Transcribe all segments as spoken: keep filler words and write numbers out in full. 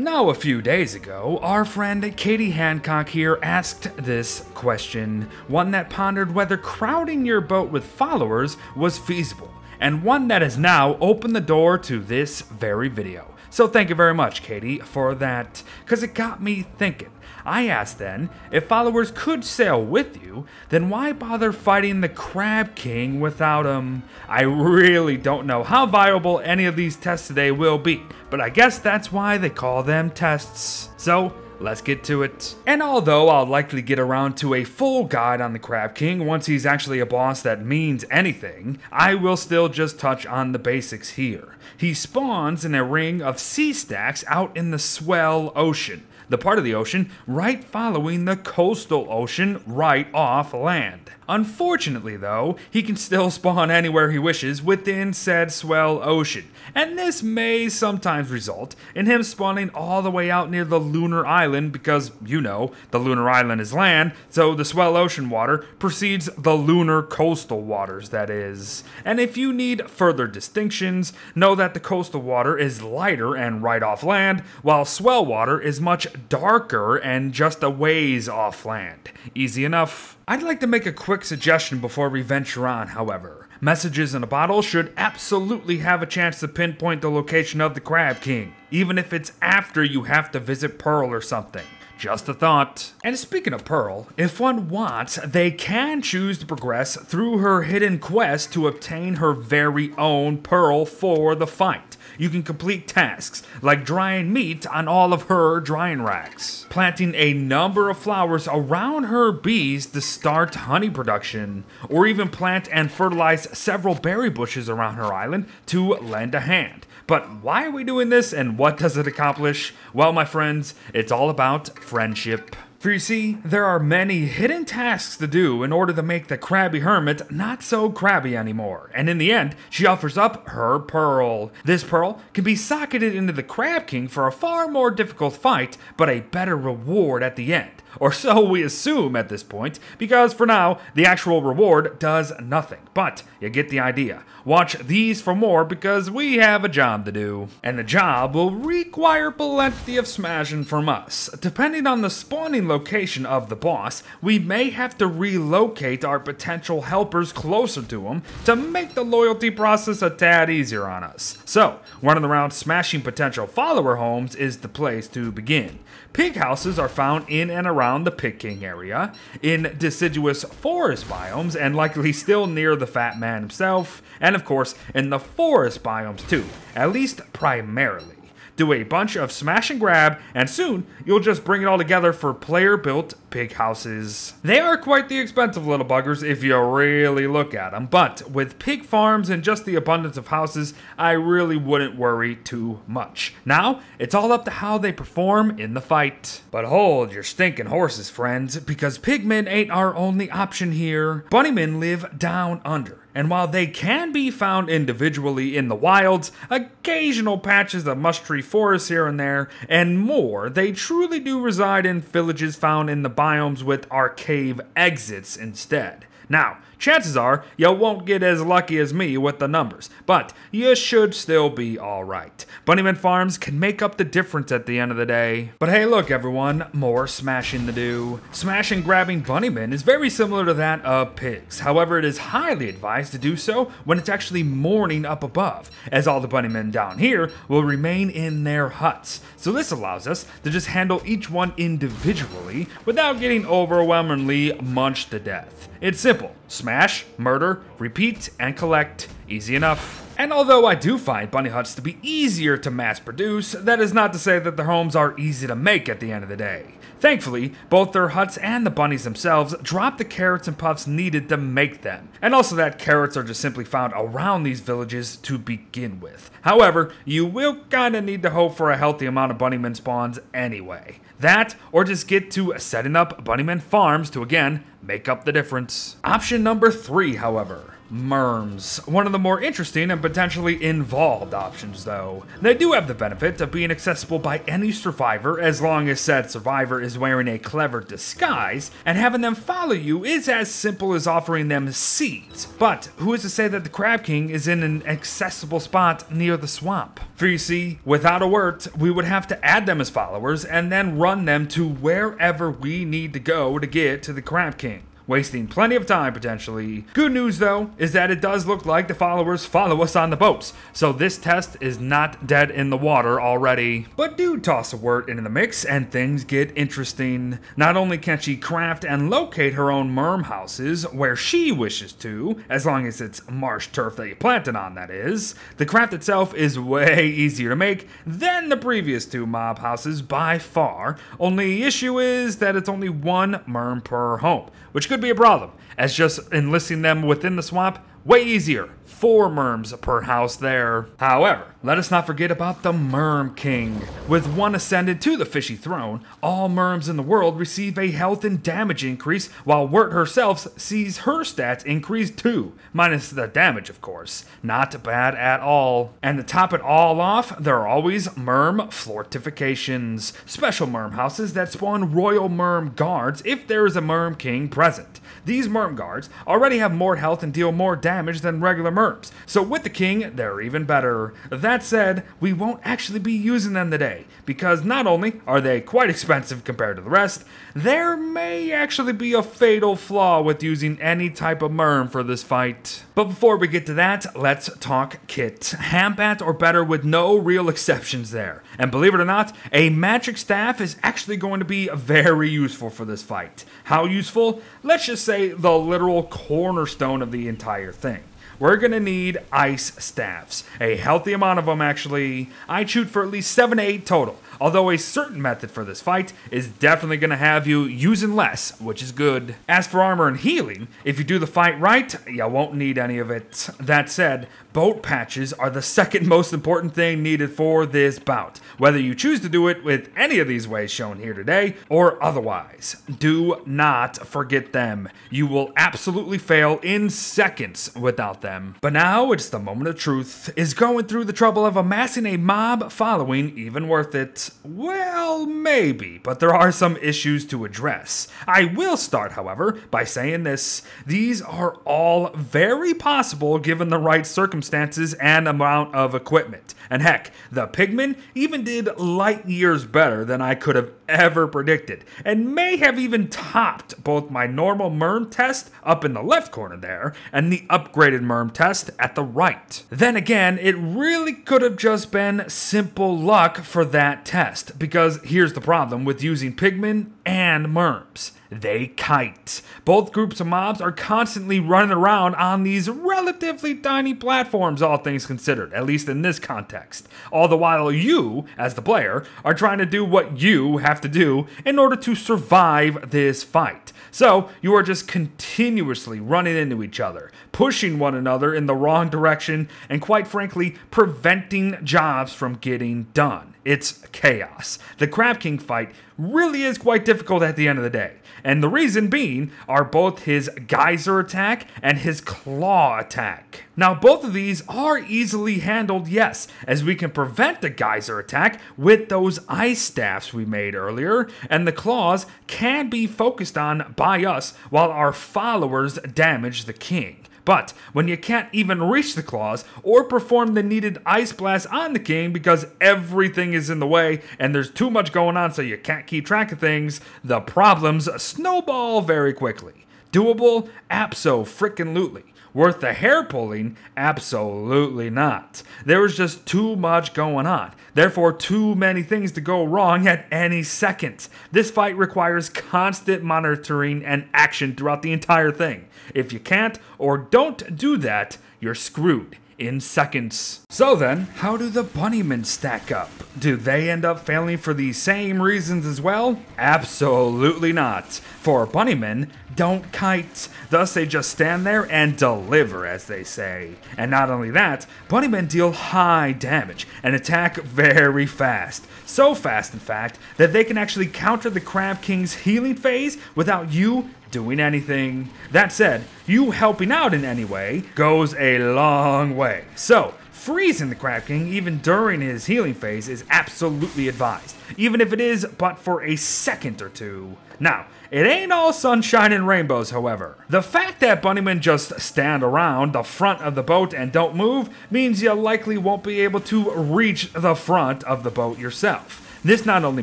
Now, a few days ago, our friend Katie Hancock here asked this question, one that pondered whether crowding your boat with followers was feasible, and one that has now opened the door to this very video. So thank you very much, Katie, for that, because it got me thinking. I asked then, if followers could sail with you, then why bother fighting the Crab King without him? I really don't know how viable any of these tests today will be, but I guess that's why they call them tests. So let's get to it. And although I'll likely get around to a full guide on the Crab King once he's actually a boss that means anything, I will still just touch on the basics here. He spawns in a ring of sea stacks out in the swell ocean, the part of the ocean right following the coastal ocean right off land. Unfortunately though, he can still spawn anywhere he wishes within said swell ocean, and this may sometimes result in him spawning all the way out near the lunar island because, you know, the lunar island is land, so the swell ocean water precedes the lunar coastal waters, that is. And if you need further distinctions, know that the coastal water is lighter and right off land, while swell water is much darker and just a ways off land. Easy enough. I'd like to make a quick suggestion before we venture on, however. Messages in a bottle should absolutely have a chance to pinpoint the location of the Crab King, even if it's after you have to visit Pearl or something. Just a thought. And speaking of Pearl, if one wants, they can choose to progress through her hidden quest to obtain her very own Pearl for the fight. You can complete tasks like drying meat on all of her drying racks, planting a number of flowers around her bees to start honey production, or even plant and fertilize several berry bushes around her island to lend a hand. But why are we doing this and what does it accomplish? Well, my friends, it's all about friendship. For you see, there are many hidden tasks to do in order to make the Crabby Hermit not so crabby anymore, and in the end, she offers up her Pearl. This Pearl can be socketed into the Crab King for a far more difficult fight, but a better reward at the end. Or so we assume at this point, because for now, the actual reward does nothing. But you get the idea. Watch these for more because we have a job to do. And the job will require plenty of smashing from us. Depending on the spawning location of the boss, we may have to relocate our potential helpers closer to him to make the loyalty process a tad easier on us. So, running around smashing potential follower homes is the place to begin. Pig houses are found in and around around the Pig King area, in deciduous forest biomes, and likely still near the fat man himself, and of course in the forest biomes too, at least primarily. Do a bunch of smash and grab, and soon you'll just bring it all together for player-built pig houses. They are quite the expensive little buggers if you really look at them, but with pig farms and just the abundance of houses, I really wouldn't worry too much. Now, it's all up to how they perform in the fight. But hold your stinking horses, friends, because Pigmen ain't our only option here. Bunnymen live down under. And while they can be found individually in the wilds, occasional patches of musty forests here and there, and more, they truly do reside in villages found in the biomes with arcade exits instead. Now, chances are you won't get as lucky as me with the numbers, but you should still be alright. Bunnyman farms can make up the difference at the end of the day. But hey look everyone, more smashing to do. Smash and grabbing Bunnyman is very similar to that of pigs, however it is highly advised to do so when it's actually morning up above, as all the Bunnymen down here will remain in their huts. So this allows us to just handle each one individually without getting overwhelmingly munched to death. It's simple. Smash, murder, repeat, and collect. Easy enough. And although I do find bunny huts to be easier to mass produce, that is not to say that their homes are easy to make at the end of the day. Thankfully, both their huts and the bunnies themselves drop the carrots and puffs needed to make them, and also that carrots are just simply found around these villages to begin with. However, you will kinda need to hope for a healthy amount of bunnyman spawns anyway. That, or just get to setting up bunnyman farms to again, make up the difference. Option number three, however. Merms. One of the more interesting and potentially involved options, though. They do have the benefit of being accessible by any survivor as long as said survivor is wearing a clever disguise, and having them follow you is as simple as offering them seeds. But who is to say that the Crab King is in an accessible spot near the swamp? For you see, without a Wurt, we would have to add them as followers and then run them to wherever we need to go to get to the Crab King. Wasting plenty of time, potentially. Good news, though, is that it does look like the followers follow us on the boats, so this test is not dead in the water already. But do toss a Wurt into the mix, and things get interesting. Not only can she craft and locate her own merm houses where she wishes to, as long as it's marsh turf that you planted on, that is. The craft itself is way easier to make than the previous two mob houses by far. Only issue is that it's only one merm per home, which could Could be a problem, as just enlisting them within the swamp, way easier. Four merms per house there. However, let us not forget about the Merm King. With one ascended to the fishy throne, all merms in the world receive a health and damage increase, while Wurt herself sees her stats increase too, minus the damage of course. Not bad at all. And to top it all off, there are always merm fortifications, special merm houses that spawn royal merm guards if there is a Merm King present. These merm guards already have more health and deal more damage than regular merms, so with the king, they're even better. That said, we won't actually be using them today, because not only are they quite expensive compared to the rest, there may actually be a fatal flaw with using any type of merm for this fight. But before we get to that, let's talk kit. Hambat or better with no real exceptions there. And believe it or not, a magic staff is actually going to be very useful for this fight. How useful? Let's just say the literal cornerstone of the entire thing. We're gonna need ice staffs, a healthy amount of them actually. I'd shoot for at least seven to eight total, although a certain method for this fight is definitely gonna have you using less, which is good. As for armor and healing, if you do the fight right, you won't need any of it. That said, boat patches are the second most important thing needed for this bout, whether you choose to do it with any of these ways shown here today or otherwise. Do not forget them. You will absolutely fail in seconds without them. But now it's the moment of truth. Is going through the trouble of amassing a mob following even worth it? Well, maybe, but there are some issues to address. I will start, however, by saying this. These are all very possible given the right circumstances and amount of equipment. And heck, the Pigmen even did light years better than I could have ever predicted, and may have even topped both my normal merm test up in the left corner there, and the upgraded merm test at the right. Then again, it really could have just been simple luck for that test, because here's the problem with using Pigmen and merms. They kite. Both groups of mobs are constantly running around on these relatively tiny platforms, all things considered, at least in this context. All the while you, as the player, are trying to do what you have to do in order to survive this fight. So you are just continuously running into each other, pushing one another in the wrong direction, and quite frankly, preventing jobs from getting done. It's chaos. The Crab King fight really is quite difficult at the end of the day, and the reason being are both his geyser attack and his claw attack. Now both of these are easily handled, yes, as we can prevent the geyser attack with those ice staffs we made earlier, and the claws can be focused on by us while our followers damage the king. But when you can't even reach the claws or perform the needed ice blast on the king because everything is in the way and there's too much going on so you can't keep track of things, the problems snowball very quickly. Doable? Abso-frickin-lutely. Worth the hair pulling? Absolutely not. There was just too much going on. Therefore, too many things to go wrong at any second. This fight requires constant monitoring and action throughout the entire thing. If you can't or don't do that, you're screwed in seconds. So then, how do the Bunnymen stack up? Do they end up failing for the same reasons as well? Absolutely not. For Bunnymen, don't kite. Thus they just stand there and deliver, as they say. And not only that, Bunnymen deal high damage and attack very fast. So fast, in fact, that they can actually counter the Crab King's healing phase without you doing anything. That said, you helping out in any way goes a long way. So, freezing the Crab King even during his healing phase is absolutely advised, even if it is but for a second or two. Now, it ain't all sunshine and rainbows, however. The fact that Bunnymen just stand around the front of the boat and don't move means you likely won't be able to reach the front of the boat yourself. This not only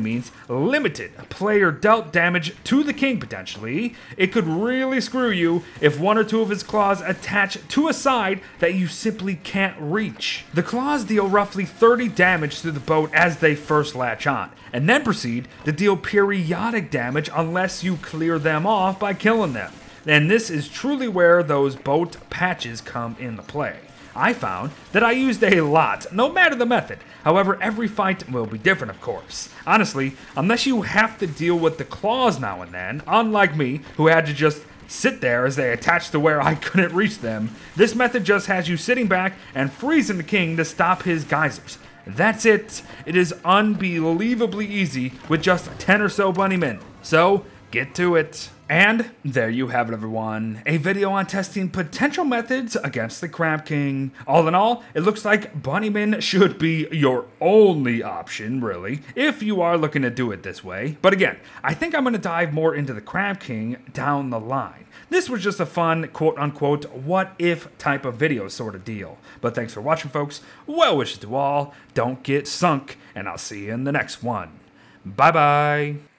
means limited player dealt damage to the king potentially, it could really screw you if one or two of his claws attach to a side that you simply can't reach. The claws deal roughly thirty damage to the boat as they first latch on, and then proceed to deal periodic damage unless you clear them off by killing them. And this is truly where those boat patches come into play. I found that I used a lot, no matter the method. However, every fight will be different, of course. Honestly, unless you have to deal with the claws now and then, unlike me, who had to just sit there as they attached to where I couldn't reach them, this method just has you sitting back and freezing the king to stop his geysers. That's it. It is unbelievably easy with just ten or so bunnymen. So, get to it. And there you have it, everyone. A video on testing potential methods against the Crab King. All in all, it looks like Bunnyman should be your only option, really, if you are looking to do it this way. But again, I think I'm going to dive more into the Crab King down the line. This was just a fun, quote-unquote, what-if type of video sort of deal. But thanks for watching, folks. Well wishes to all. Don't get sunk, and I'll see you in the next one. Bye-bye.